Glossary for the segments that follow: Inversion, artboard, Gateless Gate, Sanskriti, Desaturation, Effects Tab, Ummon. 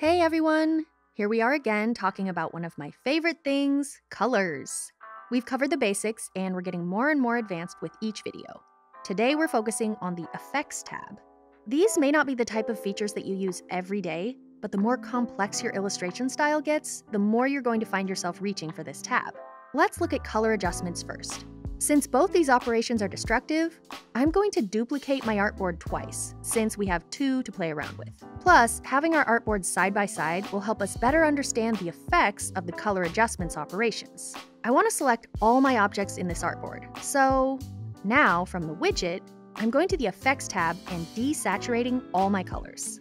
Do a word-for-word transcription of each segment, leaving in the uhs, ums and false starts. Hey everyone! Here we are again talking about one of my favorite things, colors. We've covered the basics and we're getting more and more advanced with each video. Today we're focusing on the Effects tab. These may not be the type of features that you use every day, but the more complex your illustration style gets, the more you're going to find yourself reaching for this tab. Let's look at color adjustments first. Since both these operations are destructive, I'm going to duplicate my artboard twice, since we have two to play around with. Plus, having our artboards side by side will help us better understand the effects of the color adjustments operations. I want to select all my objects in this artboard, so now from the widget, I'm going to the Effects tab and desaturating all my colors.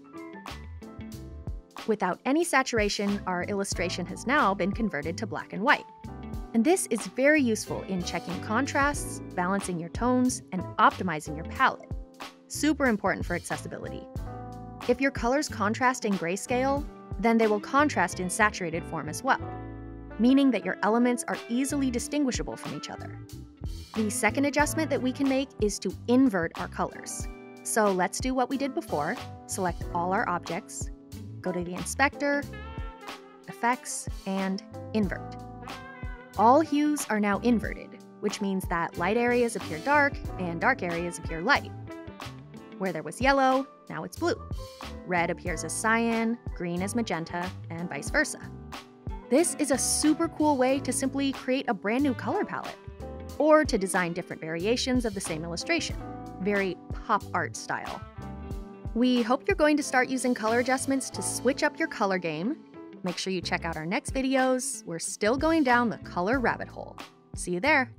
Without any saturation, our illustration has now been converted to black and white. And this is very useful in checking contrasts, balancing your tones, and optimizing your palette. Super important for accessibility. If your colors contrast in grayscale, then they will contrast in saturated form as well, meaning that your elements are easily distinguishable from each other. The second adjustment that we can make is to invert our colors. So let's do what we did before, select all our objects, go to the inspector, effects, and invert. All hues are now inverted, which means that light areas appear dark and dark areas appear light. Where there was yellow, now it's blue. Red appears as cyan, green as magenta, and vice versa. This is a super cool way to simply create a brand new color palette, or to design different variations of the same illustration. Very pop art style. We hope you're going to start using color adjustments to switch up your color game. Make sure you check out our next videos. We're still going down the color rabbit hole. See you there.